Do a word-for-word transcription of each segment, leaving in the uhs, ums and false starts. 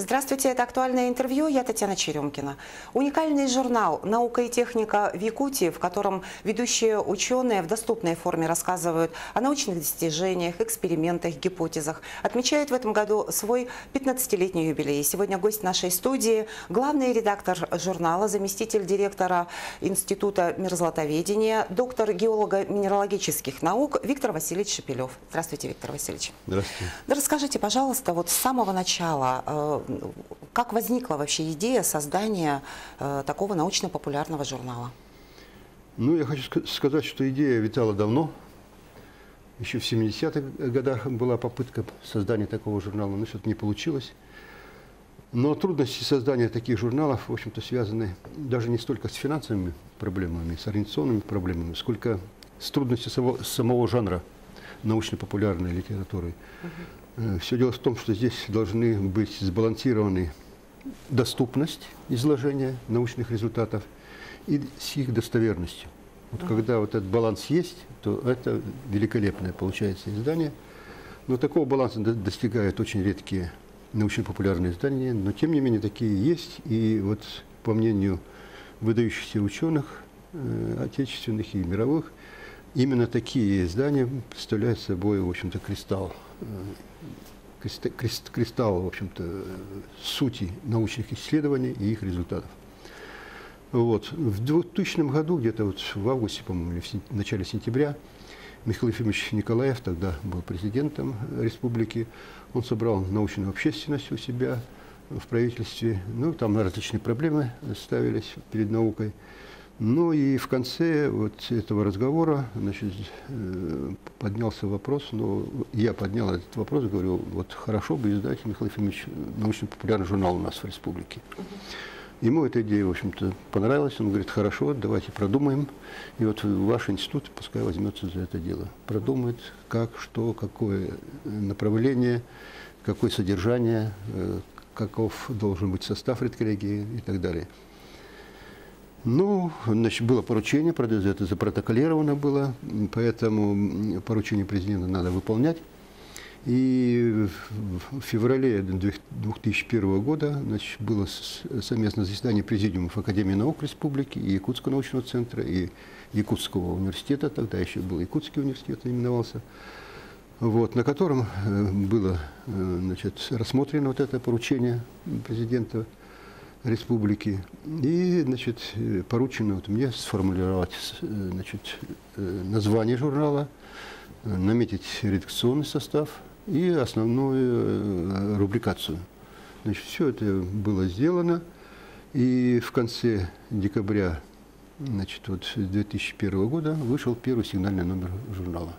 Здравствуйте, это актуальное интервью, я Татьяна Черемкина. Уникальный журнал «Наука и техника в Якутии», в котором ведущие ученые в доступной форме рассказывают о научных достижениях, экспериментах, гипотезах, отмечает в этом году свой пятнадцатилетний юбилей. Сегодня гость нашей студии – главный редактор журнала, заместитель директора Института мерзлотоведения, доктор геолого-минералогических наук Виктор Васильевич Шепелев. Здравствуйте, Виктор Васильевич. Здравствуйте. Расскажите, пожалуйста, вот с самого начала, как возникла вообще идея создания такого научно-популярного журнала? Ну, я хочу сказать, что идея витала давно. Еще в семидесятых годах была попытка создания такого журнала, но что-то не получилось. Но трудности создания таких журналов, в общем-то, связаны даже не столько с финансовыми проблемами, с организационными проблемами, сколько с трудностью самого, самого жанра научно-популярной литературы. Uh-huh. Все дело в том, что здесь должны быть сбалансированы доступность изложения научных результатов и с их достоверностью. Вот uh-huh. Когда вот этот баланс есть, то это великолепное получается издание. Но такого баланса достигают очень редкие научно-популярные издания, но тем не менее такие есть. И вот по мнению выдающихся ученых, э, отечественных и мировых, именно такие издания представляют собой, в общем-то, кристалл, кристалл, кристалл, в общем-то, сути научных исследований и их результатов. Вот. В двухтысячном году, где-то вот в августе, по-моему, или в начале сентября, Михаил Ефимович Николаев, тогда был президентом республики, он собрал научную общественность у себя в правительстве, ну, там различные проблемы ставились перед наукой. Ну и в конце вот этого разговора, значит, поднялся вопрос, но я поднял этот вопрос, говорю, вот хорошо бы издать, Михаил Ефимович, научно-популярный журнал у нас в республике. Ему эта идея, в общем-то, понравилась. Он говорит, хорошо, давайте продумаем. И вот ваш институт, пускай возьмется за это дело. Продумает, как, что, какое направление, какое содержание, каков должен быть состав редколлегии и так далее. Ну, значит, было поручение, это запротоколировано было, поэтому поручение президента надо выполнять. И в феврале две тысячи первого года, значит, было совместное заседание президиумов Академии наук Республики и Якутского научного центра, и Якутского университета, тогда еще был Якутский университет, именовался, вот, на котором было, значит, рассмотрено вот это поручение президента республики и, значит, поручено вот мне сформулировать, значит, название журнала, наметить редакционный состав и основную рубрикацию. Значит, все это было сделано, и в конце декабря, значит, вот две тысячи первого года вышел первый сигнальный номер журнала.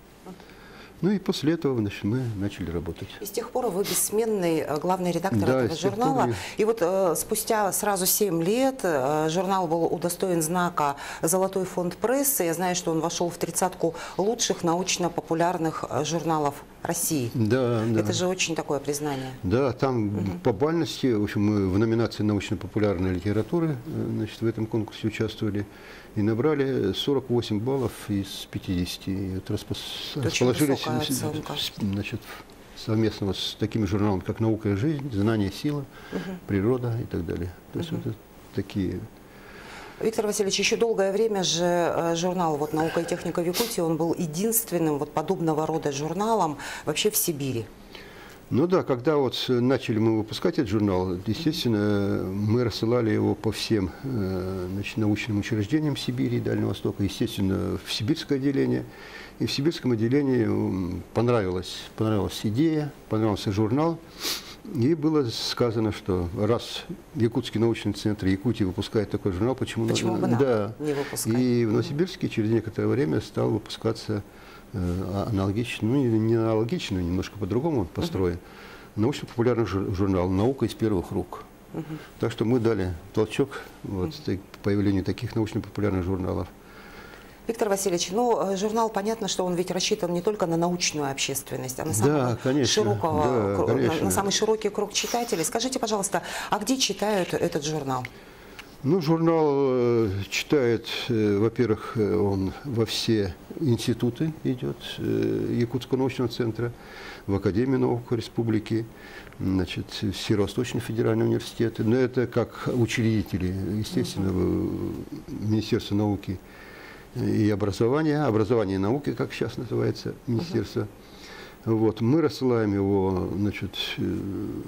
Ну и после этого, значит, мы начали работать. И с тех пор вы бессменный главный редактор, да, этого журнала. Пор... И вот э, спустя сразу семь лет э, журнал был удостоен знака «Золотой фонд прессы». Я знаю, что он вошел в тридцатку лучших научно-популярных журналов России. Да, да. Это же очень такое признание. Да, там угу. по бальности, в общем, мы в номинации научно-популярной литературы, значит, в этом конкурсе участвовали и набрали сорок восемь баллов из пятидесяти. И это расположились, значит, совместно с такими журналами, как «Наука и жизнь», «Знание, сила», угу. «Природа» и так далее. То есть угу. вот такие... Виктор Васильевич, еще долгое время же журнал вот «Наука и техника в Якутии», он был единственным вот подобного рода журналом вообще в Сибири. Ну да, когда вот начали мы выпускать этот журнал, естественно, мы рассылали его по всем, значит, научным учреждениям Сибири и Дальнего Востока, естественно, в сибирское отделение. И в сибирском отделении понравилась, понравилась идея, понравился журнал. И было сказано, что раз Якутский научный центр Якутии выпускает такой журнал, почему, почему надо... бы да. не выпускать? И в Новосибирске через некоторое время стал выпускаться э, аналогично, ну не аналогично, немножко по-другому построен, uh-huh. научно-популярный журнал «Наука из первых рук». Uh-huh. Так что мы дали толчок вот, uh-huh. появлению таких научно-популярных журналов. Виктор Васильевич, ну, журнал, понятно, что он ведь рассчитан не только на научную общественность, а на, да, конечно, широкого, да, на, на самый широкий круг читателей. Скажите, пожалуйста, а где читают этот журнал? Ну, журнал читает, во-первых, он во все институты идет Якутского научного центра, в Академию наук республики, значит, в Северо-Восточные федеральные университеты. Но это как учредители, естественно, Министерство науки и образования, образование и науки, как сейчас называется, министерство. Вот, мы рассылаем его, значит,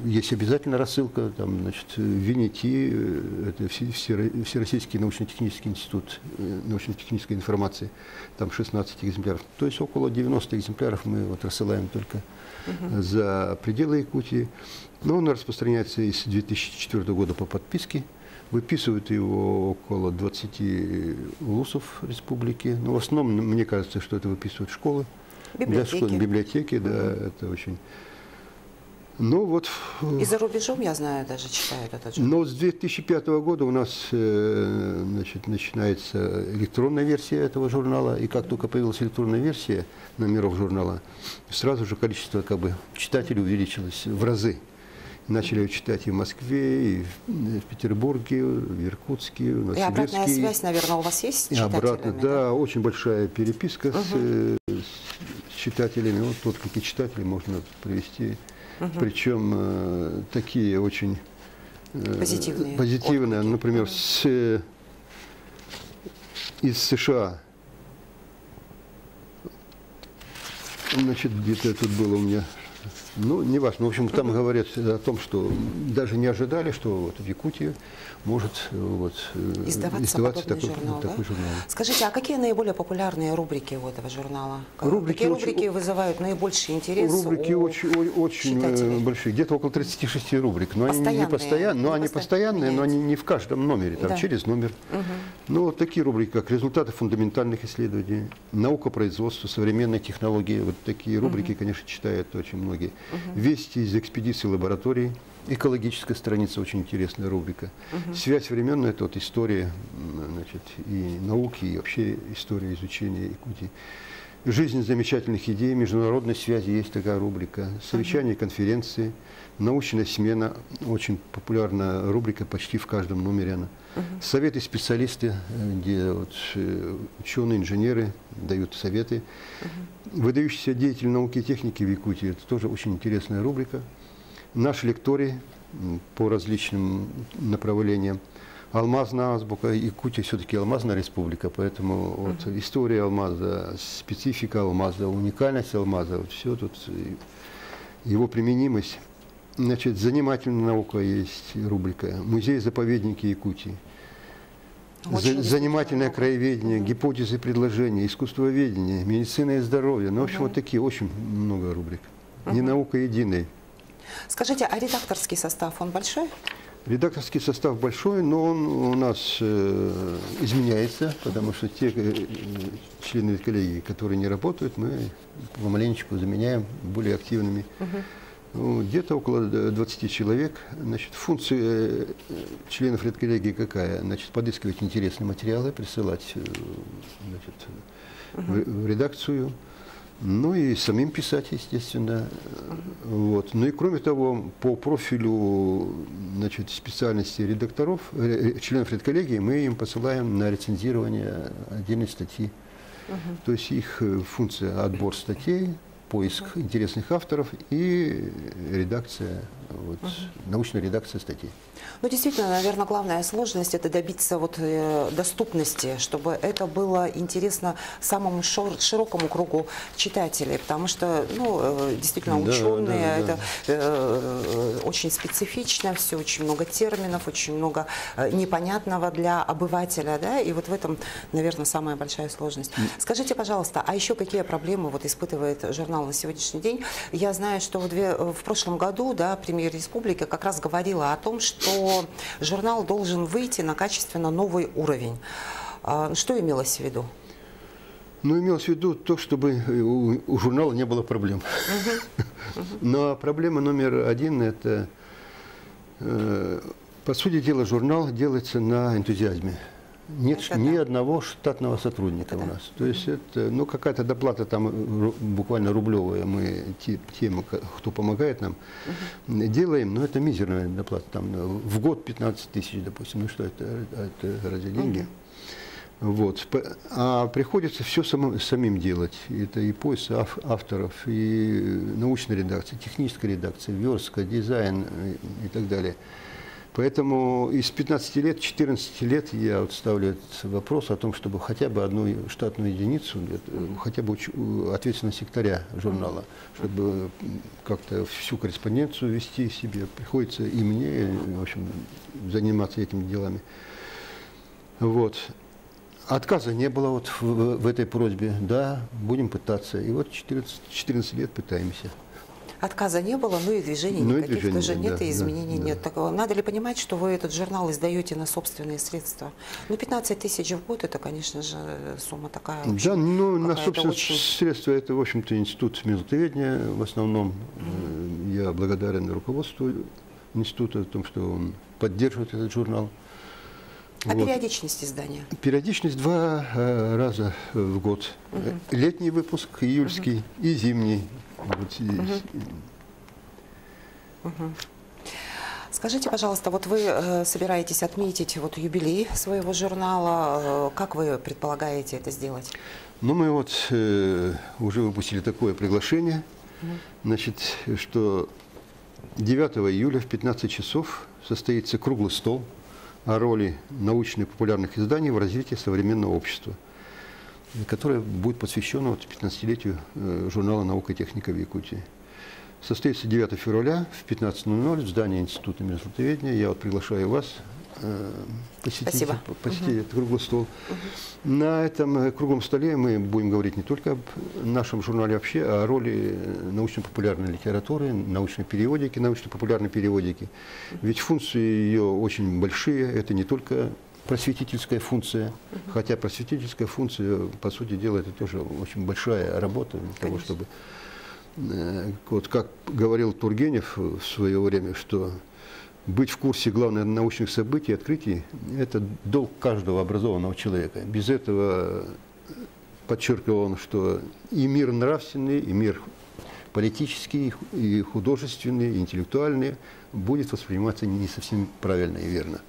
есть обязательно рассылка, там, значит, ВиНИТИ, это Всероссийский научно-технический институт научно-технической информации, там шестнадцать экземпляров. То есть около девяноста экземпляров мы вот рассылаем только угу. за пределы Якутии. Но он распространяется с две тысячи четвёртого года по подписке. Выписывают его около двадцати вузов республики. Но в основном, мне кажется, что это выписывают школы. Библиотеки. Для школы, библиотеки, да, mm-hmm. это очень. Ну, вот... И за рубежом, я знаю, даже читают этот журнал. Но с две тысячи пятого года у нас, значит, начинается электронная версия этого журнала. И как только появилась электронная версия номеров журнала, сразу же количество, как бы, читателей увеличилось в разы. Начали читать и в Москве, и в Петербурге, и в Иркутске, и в Новосибирске. И обратная связь, наверное, у вас есть с читателями? И обратно, да, да, очень большая переписка угу. с, с читателями. Вот, вот какие читатели можно привести. Угу. Причем э, такие очень э, позитивные. позитивные. Например, с, э, из США. Значит, где-то тут было у меня... Ну, не важно. В общем, там говорят о том, что даже не ожидали, что вот в Якутии может вот, издаваться, издаваться такой, журнал, такой да? журнал. Скажите, а какие наиболее популярные рубрики у этого журнала? Рубрики какие очень, рубрики вызывают наибольший интерес? Рубрики у очень, у, очень большие, где-то около тридцати шести рубрик. Но постоянные, они не постоянные, но, они, постоянные, но они не в каждом номере, там, да. через номер. Угу. Ну, вот такие рубрики, как результаты фундаментальных исследований, наука, производство, современные технологии. Вот такие рубрики, угу. конечно, читают очень многие. Угу. Вести из экспедиции лаборатории, экологическая страница, очень интересная рубрика. Угу. Связь временная, это вот история, значит, и науки, и вообще история изучения Якутии. Жизнь замечательных идей, международной связи, есть такая рубрика. Совещания, конференции, научная смена, очень популярная рубрика, почти в каждом номере она. Угу. Советы специалисты, где вот ученые, инженеры дают советы. Угу. Выдающийся деятель науки и техники в Якутии, это тоже очень интересная рубрика. Наши лектории по различным направлениям. Алмазная азбука. Якутия все-таки алмазная республика, поэтому uh-huh. вот история алмаза, специфика алмаза, уникальность алмаза, вот все тут, его применимость. Значит, занимательная наука есть рубрика. Музей-заповедники Якутии. За, занимательное краеведение, uh-huh. гипотезы предложения, искусствоведение, медицина и здоровье. Ну, в общем, uh-huh. вот такие очень много рубрик. Uh-huh. Не наука единой. Скажите, а редакторский состав, он большой? Редакторский состав большой, но он у нас э, изменяется, потому что те э, члены коллегии, которые не работают, мы помаленечку заменяем более активными. Uh-huh. Ну, где-то около двадцати человек. Значит, функция э, членов редколлегии какая? Значит, подыскивать интересные материалы, присылать, значит, uh-huh. в, в редакцию. Ну и самим писать, естественно. Вот. Ну и кроме того, по профилю, значит, специальности редакторов, членов редколлегии, мы им посылаем на рецензирование отдельной статьи. Угу. То есть их функция — отбор статей, поиск угу. интересных авторов и редакция, вот, угу. научная редакция статей. Ну, действительно, наверное, главная сложность – это добиться вот доступности, чтобы это было интересно самому широкому кругу читателей, потому что, ну, действительно, ученые, да, да, да, это да. очень специфично, все очень много терминов, очень много непонятного для обывателя, да, и вот в этом, наверное, самая большая сложность. Скажите, пожалуйста, а еще какие проблемы вот испытывает журнал на сегодняшний день? Я знаю, что в, две, в прошлом году, да, премьер республики как раз говорила о том, что журнал должен выйти на качественно новый уровень. Что имелось в виду? Ну, имелось в виду то, чтобы у журнала не было проблем. Но проблема номер один – это, по сути дела, журнал делается на энтузиазме. Нет это ни одного штатного сотрудника это у нас. То есть это, ну, какая-то доплата там буквально рублевая, мы те, тем, кто помогает нам, угу. делаем, но это мизерная доплата. Там, в год пятнадцать тысяч, допустим, ну что это, это ради деньги. Угу. Вот. А приходится все самим, самим делать. Это и поиск авторов, и научная редакция, техническая редакция, верстка, дизайн и так далее. Поэтому из пятнадцати лет, четырнадцати лет я вот ставлю вопрос о том, чтобы хотя бы одну штатную единицу, хотя бы ответственного секторя журнала, чтобы как-то всю корреспонденцию вести себе. Приходится и мне, в общем, заниматься этими делами. Вот. Отказа не было вот в, в этой просьбе. Да, будем пытаться. И вот четырнадцать лет пытаемся. Отказа не было, ну и движений ну никаких и движения, тоже нет, да, и изменений да, нет. Да. Так, надо ли понимать, что вы этот журнал издаете на собственные средства? Ну, пятнадцать тысяч в год, это, конечно же, сумма такая. Общем, да, ну, на собственные очень... средства, это, в общем-то, Институт мерзлотоведения. В основном mm-hmm. я благодарен руководству института о том, что он поддерживает этот журнал. А вот. Периодичность издания? Периодичность два э, раза в год. Угу. Летний выпуск, июльский угу. и зимний. Вот и, угу. и... Угу. Скажите, пожалуйста, вот вы э, собираетесь отметить вот юбилей своего журнала. Э, как вы предполагаете это сделать? Ну, мы вот э, уже выпустили такое приглашение, угу. значит, что девятого июля в пятнадцать часов состоится круглый стол о роли научно-популярных изданий в развитии современного общества, которое будет посвящено вот пятнадцатилетию журнала «Наука и техника в Якутии». Состоится девятого февраля в пятнадцать ноль ноль в здании Института мерзлотоведения. Я вот приглашаю вас посетить, посетить угу. этот круглый стол. Угу. На этом круглом столе мы будем говорить не только об нашем журнале вообще, а о роли научно-популярной литературы, научной периодики, научно-популярной периодики. Ведь функции ее очень большие. Это не только просветительская функция, угу. хотя просветительская функция, по сути дела, это тоже очень большая работа для того, чтобы... Вот как говорил Тургенев в свое время, что... Быть в курсе главных научных событий, открытий – это долг каждого образованного человека. Без этого, подчеркивал он, что и мир нравственный, и мир политический, и художественный, и интеллектуальный будет восприниматься не совсем правильно и верно.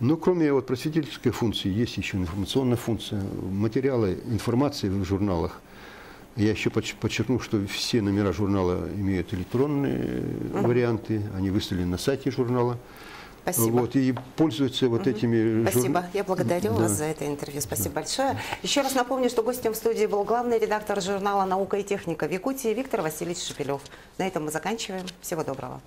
Но кроме вот просветительской функции, есть еще информационная функция. Материалы информации в журналах. Я еще подчеркну, что все номера журнала имеют электронные угу. варианты, они выставлены на сайте журнала. Спасибо. Вот, и пользуются вот угу. этими... Спасибо. Жур... Я благодарю да. вас за это интервью. Спасибо да. большое. Еще раз напомню, что гостем в студии был главный редактор журнала «Наука и техника» в Якутии Виктор Васильевич Шепелев. На этом мы заканчиваем. Всего доброго.